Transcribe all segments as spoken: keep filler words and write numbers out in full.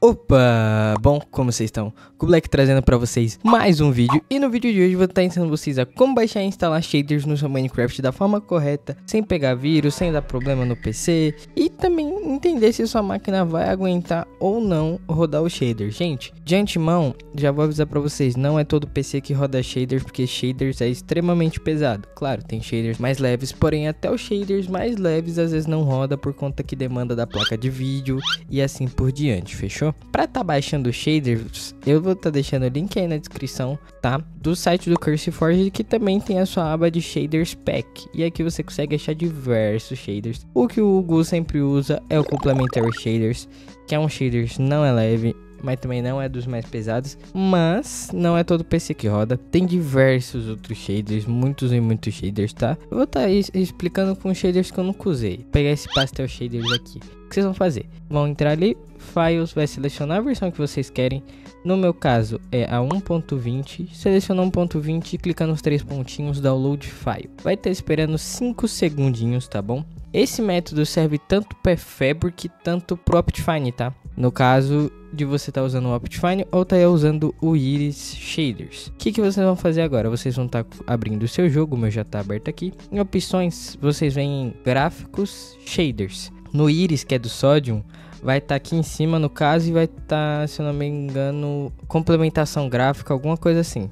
Opa, bom, como vocês estão? CurseForge trazendo para vocês mais um vídeo. E no vídeo de hoje eu vou estar ensinando vocês a como baixar e instalar shaders no seu Minecraft da forma correta, sem pegar vírus, sem dar problema no P C, e também entender se sua máquina vai aguentar ou não rodar o shader. Gente, de antemão, já vou avisar para vocês, não é todo P C que roda shaders, porque shaders é extremamente pesado. Claro, tem shaders mais leves, porém até os shaders mais leves às vezes não roda por conta que demanda da placa de vídeo e assim por diante, fechou? Para tá baixando shaders, eu vou estar tá deixando o link aí na descrição, tá? Do site do CurseForge, que também tem a sua aba de Shaders Pack. E aqui você consegue achar diversos shaders. O que o Hugo sempre usa é o Complementary Shaders, que é um shader não é leve, mas também não é dos mais pesados. Mas não é todo P C que roda. Tem diversos outros shaders, muitos e muitos shaders, tá? Eu vou estar tá explicando com shaders que eu nunca usei. Vou pegar esse Pastel Shaders aqui. O que vocês vão fazer? Vão entrar ali, Files, vai selecionar a versão que vocês querem. No meu caso é a um ponto vinte. Seleciona um ponto vinte e clica nos três pontinhos, Download File. Vai estar esperando cinco segundinhos, tá bom? Esse método serve tanto para Fabric, tanto pro Optifine, tá? No caso de você estar tá usando o Optifine ou estar tá usando o Iris Shaders. O que, que vocês vão fazer agora? Vocês vão estar tá abrindo o seu jogo, o meu já está aberto aqui. Em opções, vocês vêm em Gráficos, Shaders. No Iris, que é do Sodium, vai estar tá aqui em cima no caso e vai estar, tá, se eu não me engano, complementação gráfica, alguma coisa assim.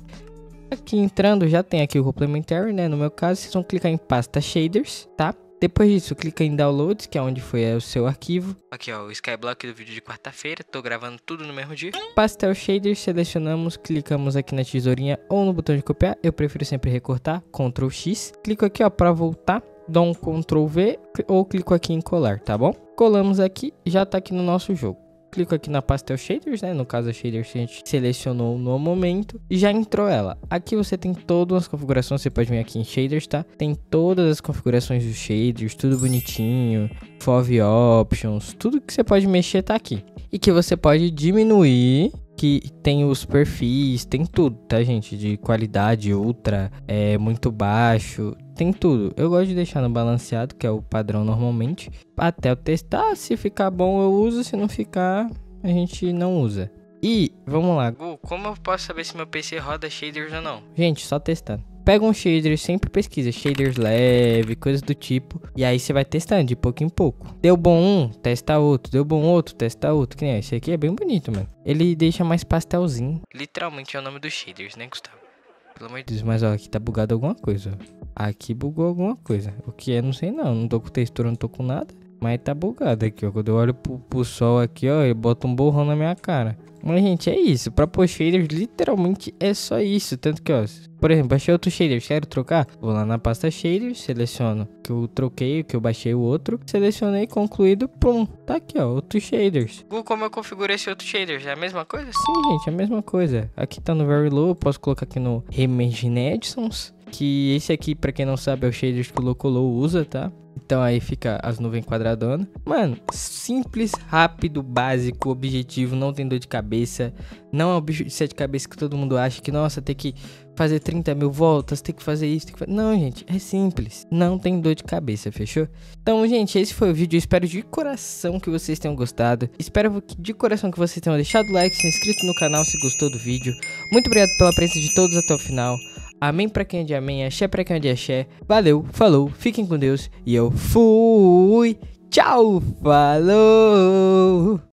Aqui entrando já tem aqui o Complementary, né? No meu caso, vocês vão clicar em Pasta Shaders, tá? Depois disso, clica em Downloads, que é onde foi é, o seu arquivo. Aqui ó, o Skyblock do vídeo de quarta-feira, tô gravando tudo no mesmo dia. Pastel Shaders, selecionamos, clicamos aqui na tesourinha ou no botão de copiar. Eu prefiro sempre recortar, Ctrl X. Clico aqui ó, pra voltar, dou um Ctrl V ou clico aqui em colar, tá bom? Colamos aqui, já tá aqui no nosso jogo. Clico aqui na Pastel Shaders, né? No caso, a Shaders que a gente selecionou no momento. E já entrou ela. Aqui você tem todas as configurações. Você pode vir aqui em Shaders, tá? Tem todas as configurações dos shaders. Tudo bonitinho. Fove Options. Tudo que você pode mexer tá aqui. E que você pode diminuir. Que tem os perfis, tem tudo, tá, gente? De qualidade, ultra, é muito baixo, tem tudo. Eu gosto de deixar no balanceado, que é o padrão normalmente, até eu testar. Se ficar bom, eu uso. Se não ficar, a gente não usa. E, vamos lá. Gu, como eu posso saber se meu P C roda shaders ou não? Gente, só testando. Pega um shader, sempre pesquisa, shaders leve, coisas do tipo. E aí você vai testando de pouco em pouco. Deu bom um, testa outro. Deu bom outro, testa outro. Que nem esse aqui é bem bonito, mano. Ele deixa mais pastelzinho. Literalmente é o nome dos shaders, né, Gustavo? Pelo amor de Deus, mas ó, aqui tá bugado alguma coisa. Aqui bugou alguma coisa. O que é, não sei não. Não tô com textura, não tô com nada. Mas tá bugado aqui, ó. Quando eu olho pro, pro sol aqui, ó, ele bota um borrão na minha cara. Mas, gente, é isso. Pra pôr shaders, literalmente, é só isso. Tanto que, ó, por exemplo, achei outro shader, quero trocar? Vou lá na pasta shaders, seleciono que eu troquei, que eu baixei o outro. Selecionei, concluído, pum. Tá aqui, ó, outro shaders. Google, como eu configuro esse outro shaders? É a mesma coisa? Sim, gente, é a mesma coisa. Aqui tá no Very Low, eu posso colocar aqui no Remagine Edsons. Que esse aqui, pra quem não sabe, é o shaders que o LocoLow usa, tá? Então aí fica as nuvens quadradonas. Mano, simples, rápido, básico, objetivo, não tem dor de cabeça. Não é o bicho de sete cabeças que todo mundo acha que, nossa, tem que fazer trinta mil voltas, tem que fazer isso, tem que fazer... Não, gente, é simples. Não tem dor de cabeça, fechou? Então, gente, esse foi o vídeo. Eu espero de coração que vocês tenham gostado. Espero que, de coração que vocês tenham deixado o like, se inscrito no canal se gostou do vídeo. Muito obrigado pela presença de todos até o final. Amém pra quem é de amém, axé pra quem é de axé. Valeu, falou, fiquem com Deus e eu fui. Tchau, falou.